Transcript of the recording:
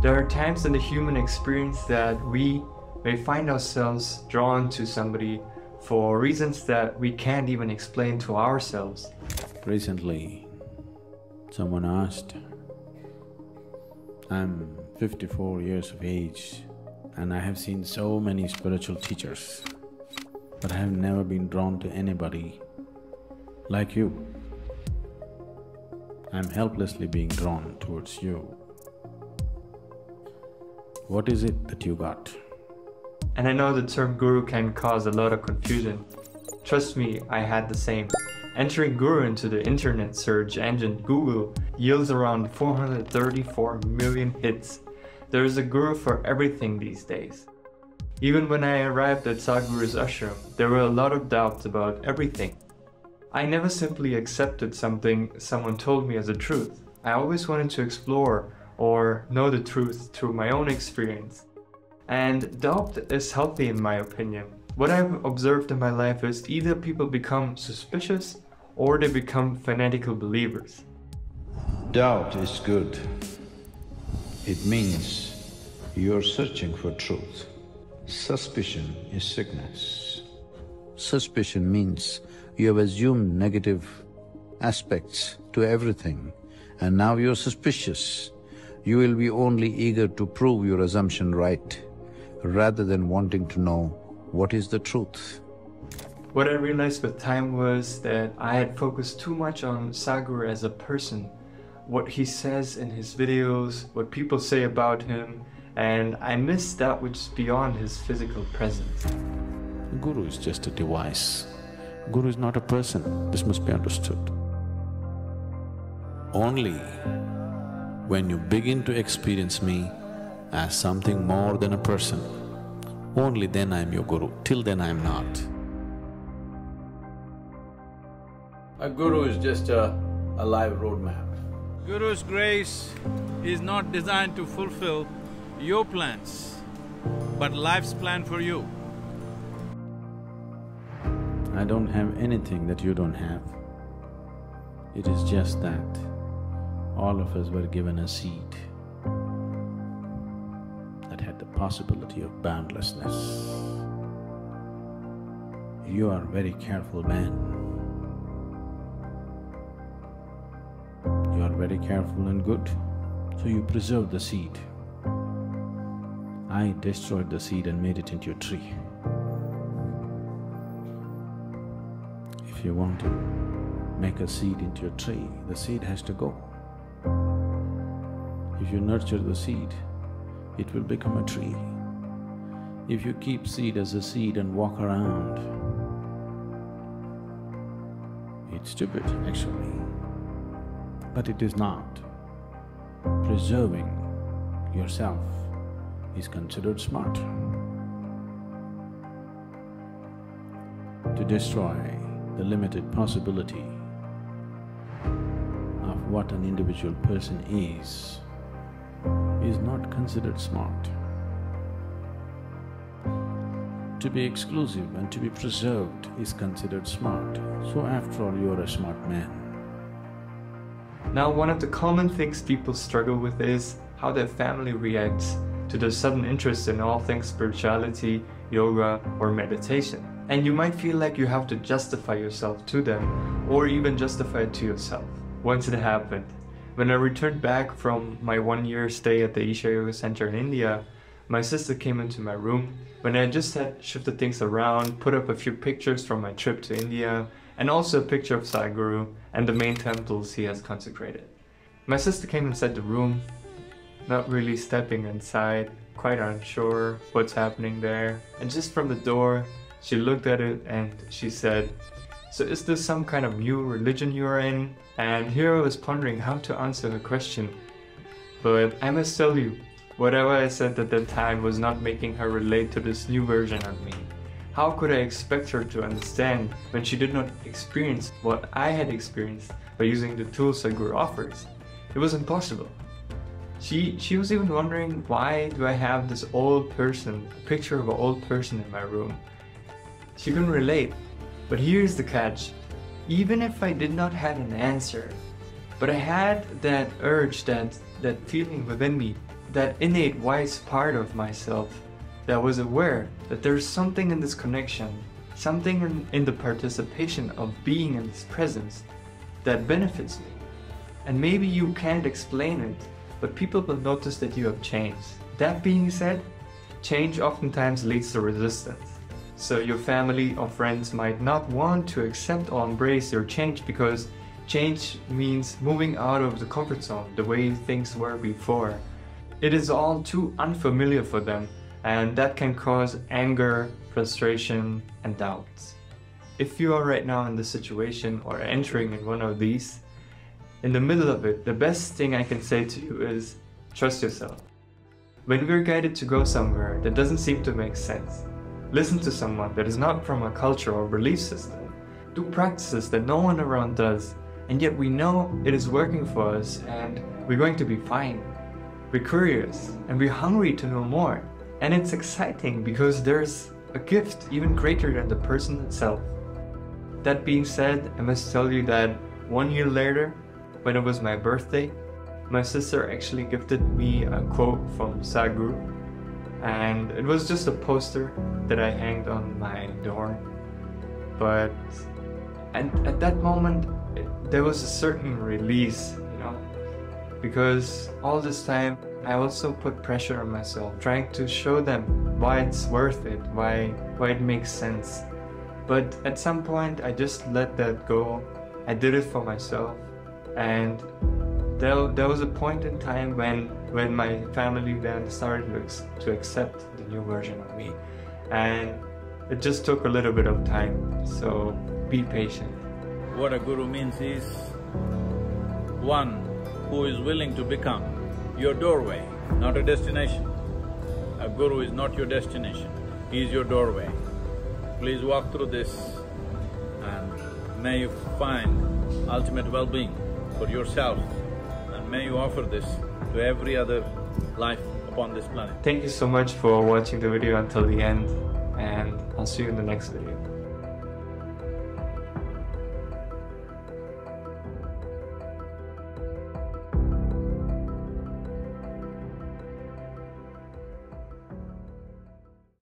There are times in the human experience that we may find ourselves drawn to somebody for reasons that we can't even explain to ourselves. Recently, someone asked, I'm 54 years of age and I have seen so many spiritual teachers, but I have never been drawn to anybody like you. I'm helplessly being drawn towards you. What is it that you got? And I know the term guru can cause a lot of confusion. Trust me, I had the same. Entering guru into the internet search engine Google yields around 434 million hits. There is a guru for everything these days. Even when I arrived at Sadhguru's ashram, there were a lot of doubts about everything. I never simply accepted something someone told me as a truth. I always wanted to explore or know the truth through my own experience. And doubt is healthy in my opinion. What I've observed in my life is either people become suspicious or they become fanatical believers. Doubt is good. It means you're searching for truth. Suspicion is sickness. Suspicion means you have assumed negative aspects to everything and now you're suspicious. You will be only eager to prove your assumption right, rather than wanting to know what is the truth. What I realized with time was that I had focused too much on Sadhguru as a person, what he says in his videos, what people say about him, and I missed that which is beyond his physical presence. Guru is just a device. Guru is not a person. This must be understood. Only when you begin to experience me as something more than a person, only then I am your guru, till then I am not. A guru is just a live roadmap. Guru's grace is not designed to fulfill your plans, but life's plan for you. I don't have anything that you don't have. It is just that all of us were given a seed that had the possibility of boundlessness. You are a very careful man. You are very careful and good, so you preserve the seed. I destroyed the seed and made it into a tree. If you want to make a seed into a tree, the seed has to go. If you nurture the seed, it will become a tree. If you keep seed as a seed and walk around, it's stupid actually, but it is not. Preserving yourself is considered smart. To destroy the limited possibility of what an individual person is not considered smart. To be exclusive and to be preserved is considered smart. So after all, you are a smart man. Now, one of the common things people struggle with is how their family reacts to their sudden interest in all things spirituality, yoga or meditation. And you might feel like you have to justify yourself to them or even justify it to yourself. Once it happened, when I returned back from my one-year stay at the Isha Yoga Center in India, my sister came into my room. When I just had shifted things around, put up a few pictures from my trip to India, and also a picture of Sadhguru and the main temples he has consecrated. My sister came inside the room, not really stepping inside, quite unsure what's happening there. And just from the door, she looked at it and she said, "So is this some kind of new religion you are in?" And here I was pondering how to answer her question. But I must tell you, whatever I said at that time was not making her relate to this new version of me. How could I expect her to understand when she did not experience what I had experienced by using the tools Sadhguru offers? It was impossible. She was even wondering, why do I have this old person, a picture of an old person in my room? She couldn't relate. But here's the catch, even if I did not have an answer, but I had that urge, that feeling within me that innate wise part of myself that was aware that there's something in this connection, something in the participation of being in this presence that benefits me. And maybe you can't explain it, but people will notice that you have changed. That being said, change oftentimes leads to resistance. So your family or friends might not want to accept or embrace your change, because change means moving out of the comfort zone, the way things were before. It is all too unfamiliar for them, and that can cause anger, frustration, and doubts. If you are right now in this situation or entering in one of these, in the middle of it, the best thing I can say to you is trust yourself. When we're guided to go somewhere that doesn't seem to make sense, listen to someone that is not from a culture or belief system, do practices that no one around does, and yet we know it is working for us and we're going to be fine. We're curious and we're hungry to know more, and it's exciting because there's a gift even greater than the person itself. That being said, I must tell you that 1 year later, when it was my birthday, my sister actually gifted me a quote from Sadhguru, and it was just a poster that I hanged on my door. But at that moment, there was a certain release, you know, because all this time I also put pressure on myself, trying to show them why it's worth it, why it makes sense. But at some point, I just let that go. I did it for myself. And there was a point in time when my family then started to accept the new version of me, and it just took a little bit of time, so be patient. What a guru means is one who is willing to become your doorway, not a destination. A guru is not your destination, he is your doorway. Please walk through this and may you find ultimate well-being for yourself, and may you offer this to every other life upon this planet. Thank you so much for watching the video until the end, and I'll see you in the next video.